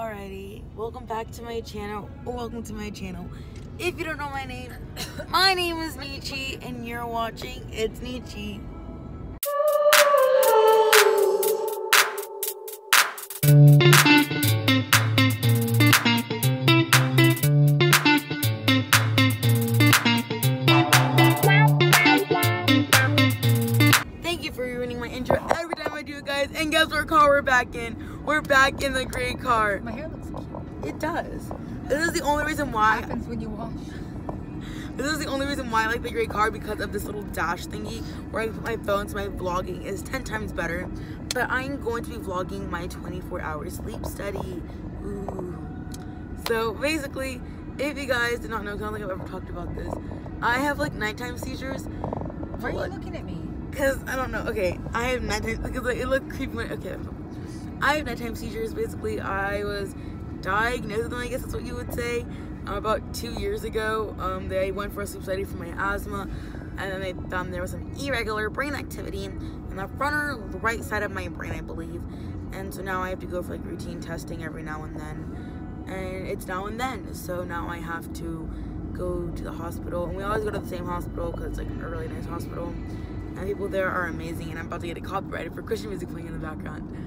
Alrighty, welcome back to my channel, or welcome to my channel. If you don't know my name is Nicci, and you're watching It's Nicci. Thank you for ruining my intro every time I do it, guys. And guess what car we're back in? We're back in the gray car. My hair looks cute. It does. This is the only reason why. It happens when you wash. This is the only reason why I like the gray car, because of this little dash thingy where I put my phone, so my vlogging is 10 times better. But I'm going to be vlogging my 24-hour sleep study. Ooh. So basically, if you guys did not know, because I don't think I've ever talked about this, I have like nighttime seizures. Why are you looking at me? Because I don't know. Okay, I have nighttime because like, it looked creepy. Okay. I have nighttime seizures. Basically, I was diagnosed with them, I guess that's what you would say, about 2 years ago. They went for a sleep study for my asthma, and then they found there was some irregular brain activity in the front or the right side of my brain, I believe. And so now I have to go for like routine testing every now and then, and it's now and then. So now I have to go to the hospital, and we always go to the same hospital because it's like a really nice hospital, and people there are amazing. And I'm about to get it copyrighted for Christian music playing in the background.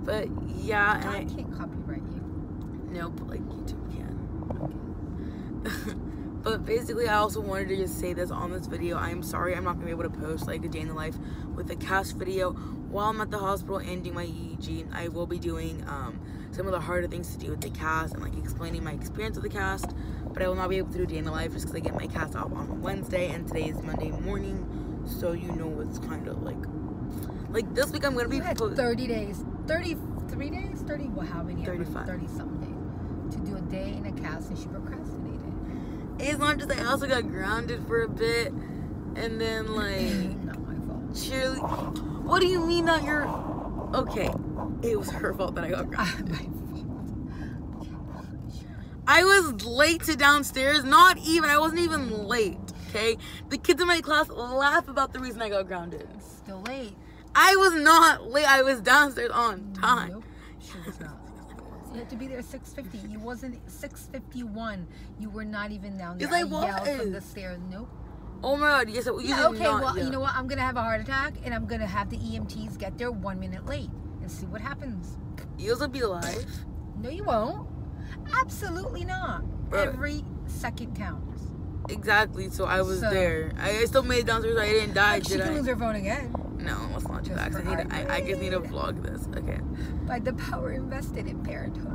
But yeah, and I can't copyright you. No, but like YouTube can. Okay. But basically, I also wanted to just say this on this video. I'm sorry I'm not gonna be able to post like a day in the life with a cast video while I'm at the hospital and doing my EEG. I will be doing some of the harder things to do with the cast and like explaining my experience with the cast. But I will not be able to do a day in the life just because I get my cast off on Wednesday, and today is Monday morning, so you know it's kind of like this week I'm gonna be 30 days. 33 days? 30, well, how many? 35. 30 something. To do a day in a cast, and she procrastinated. It's not just that I also got grounded for a bit, and then, like, not my fault. What do you mean not your... Okay, it was her fault that I got grounded. My fault. I was late to downstairs. I wasn't even late, okay? The kids in my class laugh about the reason I got grounded. Still late. I was not late. I was downstairs on time. Nope, she was not. You had to be there at 6:50. You wasn't 6:51. You were not even down there. It's like, what? I yelled from the stairs. Nope. Oh my God. Yes. You know what? I'm gonna have a heart attack, and I'm gonna have the EMTs get there 1 minute late and see what happens. You'll be alive. No, you won't. Absolutely not. Bro. Every second counts. Exactly. So I was there. I still made it downstairs. I didn't die. Like, she can lose her phone again. No, let's not do that. I just need to vlog this. Okay. By the power invested in parenthood.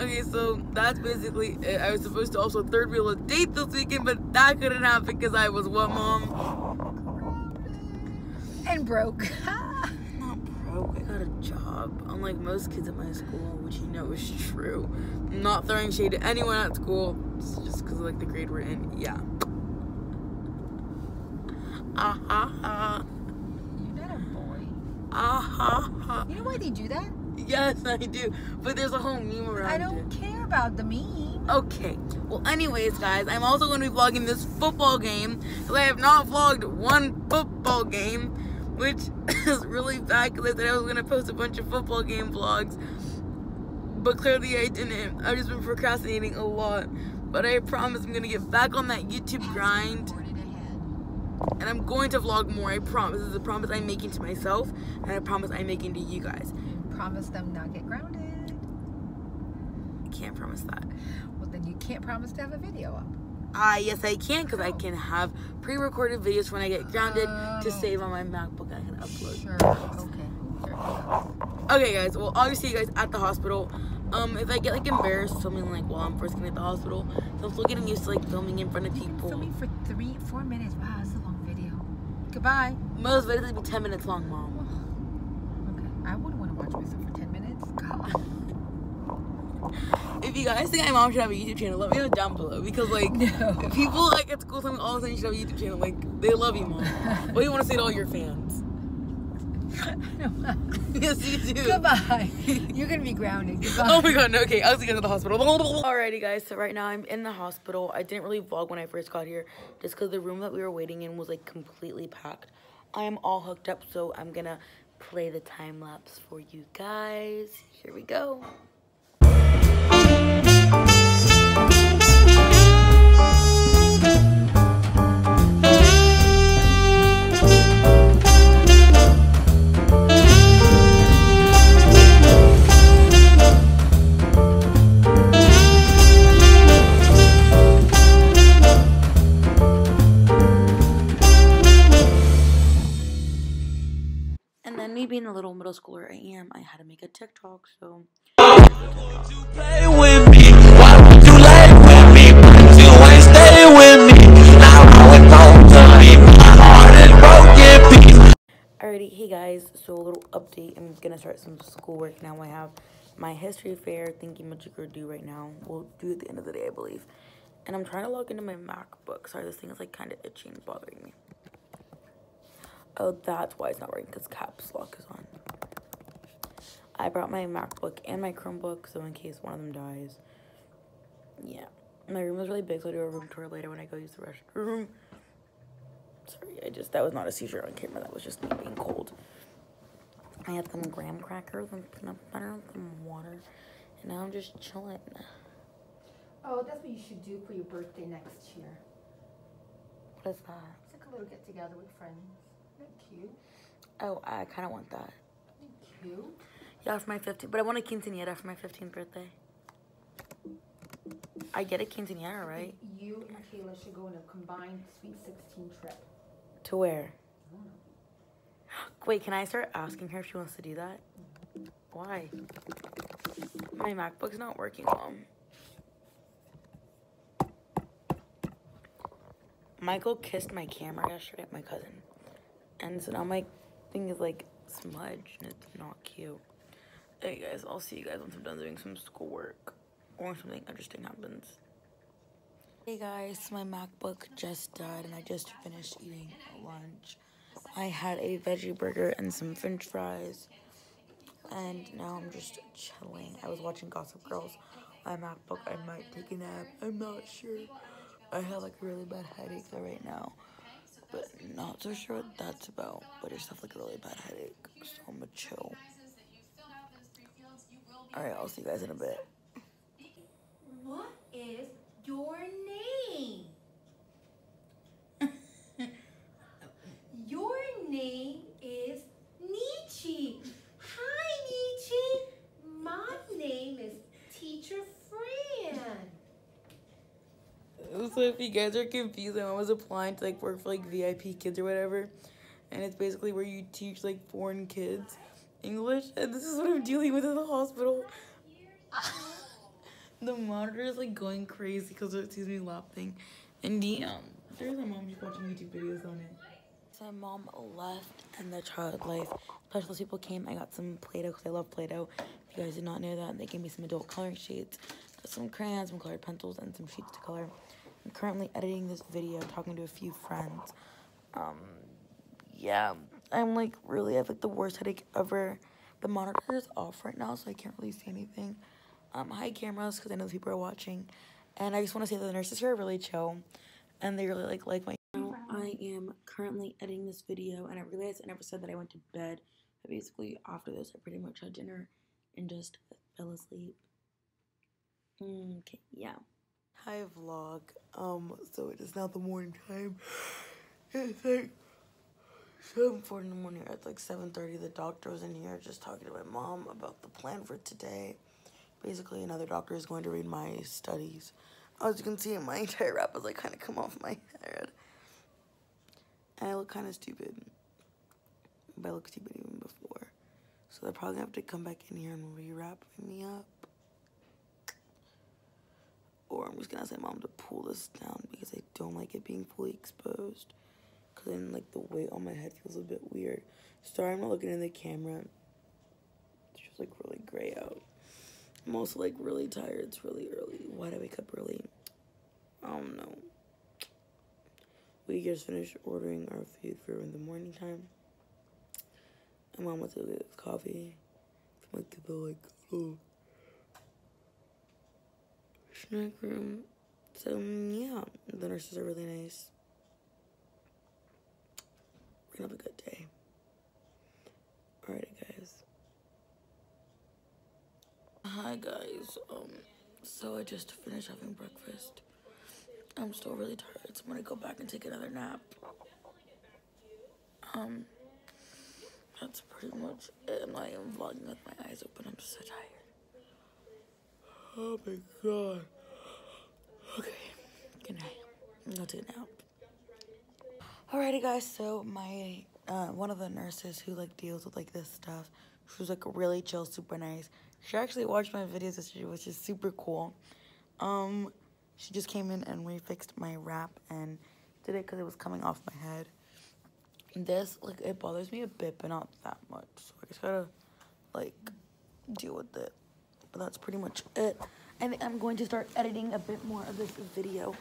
Okay, so that's basically it. I was supposed to also third wheel a date this weekend, but that couldn't happen because I was what, Mom? And broke. I'm not broke. I got a job. Unlike most kids at my school, which you know is true. I'm not throwing shade at anyone at school. Just because of like the grade we're in, yeah. You're not a boy. You know why they do that? Yes, I do. But there's a whole meme around it. I don't care about the meme. Okay. Well, anyways, guys, I'm also going to be vlogging this football game, because I have not vlogged one football game, which is really bad because I said I was going to post a bunch of football game vlogs, but clearly I didn't. I've just been procrastinating a lot. But I promise I'm going to get back on that YouTube grind. And I'm going to vlog more, I promise. This is a promise I'm making to myself, and a promise I'm making to you guys. Promise them not get grounded. Can't promise that. Well, then you can't promise to have a video up. Yes, I can, because I can have pre-recorded videos when I get grounded to save on my MacBook. I can upload. Sure, okay. Okay, guys. Well, obviously, you guys at the hospital. If I get like embarrassed filming like while I'm first getting at the hospital, so I'm still getting used to like filming in front of people. Filming for 3-4 minutes. Wow, that's a long video. Goodbye. Most videos will be 10 minutes long, Mom. Okay, I wouldn't want to watch myself for 10 minutes. God. If you guys think my mom should have a YouTube channel, let me know down below, because like people like at school tell me all the time you should have a YouTube channel. Like, they love you, Mom. What do you want to say to all your fans? Yes, you do. Goodbye. You're gonna be grounded. Goodbye. Oh my God, no, okay. I was gonna go to the hospital. Alrighty, guys. So right now I'm in the hospital. I didn't really vlog when I first got here, just because the room that we were waiting in was like completely packed. I am all hooked up, so I'm gonna play the time lapse for you guys. Here we go. Being a little middle schooler I am, I had to make a TikTok, so alrighty, hey guys, so a little update. I'm gonna start some schoolwork now. I have my history fair thinking much you could do right now. We'll do at the end of the day, I believe. And I'm trying to log into my MacBook. Sorry, this thing is like kind of itchy and bothering me. Oh, that's why it's not working, because caps lock is on. I brought my MacBook and my Chromebook, so in case one of them dies. Yeah. My room is really big, so I'll do a room tour later when I go use the restroom. Sorry, that was not a seizure on camera. That was just me being cold. I had some graham crackers and peanut butter and some water, and now I'm just chilling. Oh, that's what you should do for your birthday next year. What is that? It's like a little get-together with friends. Cute. Oh, I kind of want that. Cute. Yeah, it's my 15th, but I want a quinceañera for my 15th birthday. I get a quinceañera, right? You and Kayla should go on a combined Sweet 16 trip. To where? I don't know. Wait, can I start asking her if she wants to do that? Why? My MacBook's not working, Mom. Michael kissed my camera yesterday, my cousin. And so now my thing is like smudged and it's not cute. Hey guys, I'll see you guys once I'm done doing some schoolwork or something interesting happens. Hey guys, my MacBook just died and I just finished eating lunch. I had a veggie burger and some french fries. And now I'm just chilling. I was watching Gossip Girls on my MacBook. I might take a nap. I'm not sure. I have like a really bad headache right now. But not so sure what that's about, but it's stuff like a really bad headache, so I'm gonna chill. Alright, I'll see you guys in a bit. What is your name? Your name is Nicci. Hi, Nicci. My name is Teacher Fran. So if you guys are confused, I was applying to like work for like VIP kids or whatever, and it's basically where you teach like foreign kids English, and this is what I'm dealing with in the hospital. The monitor is like going crazy because it sees me laughing, and there's my mom just watching YouTube videos on it. So my mom left and the child life specialist people came. I got some Play-Doh because I love Play-Doh. If you guys did not know that, they gave me some adult coloring sheets, some crayons, some colored pencils, and some sheets to color. I'm currently editing this video, talking to a few friends. Yeah, I'm like really, I have like the worst headache ever. The monitor is off right now, so I can't really see anything. Hi cameras, because I know people are watching. And I just want to say that the nurses here are really chill, and they really like my channel. I am currently editing this video, and I realized I never said that I went to bed. But basically, after this, I pretty much had dinner and just fell asleep. Okay, yeah. Hi vlog. So it is now the morning time. It's like 7:40 in the morning. It's like 7:30. The doctor was in here just talking to my mom about the plan for today. Basically, another doctor is going to read my studies. As you can see, my entire wrap has like kind of come off my head, and I look kind of stupid. But I looked stupid even before, so they're probably gonna have to come back in here and rewrap me up. Or I'm just gonna ask my mom to pull this down because I don't like it being fully exposed. Cause then like the weight on my head feels a bit weird. Sorry, I'm not looking in the camera. It's just like really gray out. I'm also like really tired. It's really early. Why'd I wake up early? I don't know. We just finished ordering our food for in the morning time. My mom went to get coffee. I'm like a bit like, oh. Snack room. So yeah, the nurses are really nice. We're gonna have a good day. Alright, guys. Hi, guys. So I just finished having breakfast. I'm still really tired, so I'm gonna go back and take another nap. That's pretty much it. I'm not even vlogging with my eyes open. I'm so tired. Oh my god. Okay, good night. I'm gonna take a nap. Alrighty, guys. So my one of the nurses who like deals with like this stuff, she was like really chill, super nice. She actually watched my videos yesterday, which is super cool. She just came in and refixed my wrap and did it because it was coming off my head. This, like, it bothers me a bit, but not that much. So I just gotta, like, deal with it. But that's pretty much it. I think I'm going to start editing a bit more of this video.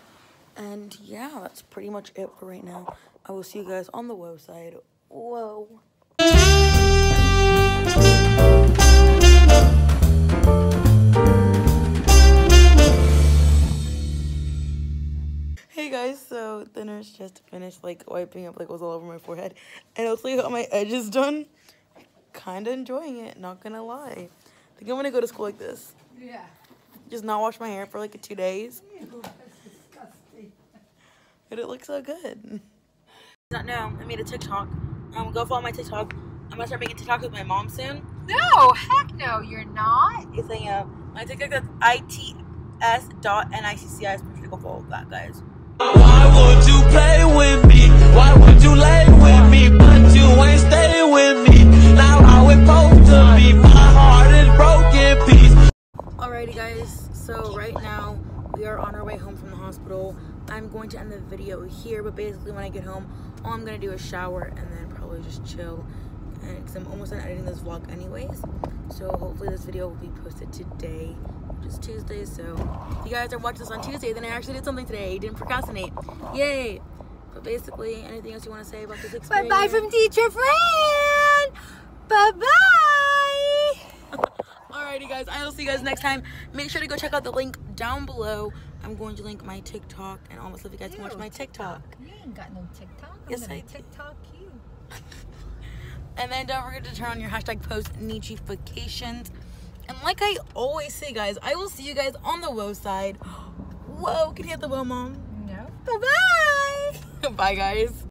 And, yeah, that's pretty much it for right now. I will see you guys on the woe side. Whoa. Hey guys, so the nurse just finished like wiping up like what was all over my forehead, and hopefully got my edges done. Kind of enjoying it, not gonna lie. I think I'm gonna go to school like this. Yeah. Just not wash my hair for like 2 days. Ew, that's disgusting. But it looks so good. Not now. I made a TikTok. Go follow my TikTok. I'm gonna start making TikToks with my mom soon. No, heck no, you're not. Yes, I am. My TikTok is ITS.NICCI. I'm gonna go follow that, guys. Why would you play with me? Why would you lay with me? But you ain't stay with me. Now how it supposed to be? My heart is broken, peace. Alrighty guys, so right now we are on our way home from the hospital. I'm going to end the video here, but basically when I get home, all I'm gonna do is shower and then probably just chill. And because I'm almost done editing this vlog anyways. So hopefully this video will be posted today. It's Tuesday, so if you guys are watching this on Tuesday, then I actually did something today. I didn't procrastinate. Yay! But basically, anything else you want to say about this experience? Bye-bye from teacher Fran! Bye-bye! Alrighty, guys. I will see you guys next time. Make sure to go check out the link down below. I'm going to link my TikTok and all my stuff. You guys can watch my TikTok. You ain't got no TikTok. Yes, I TikTok you. And then don't forget to turn on your hashtag PostNiccifacations. And like I always say, guys, I will see you guys on the woe side. Whoa, can you hit the woe, Mom? No. Bye-bye. Bye, guys.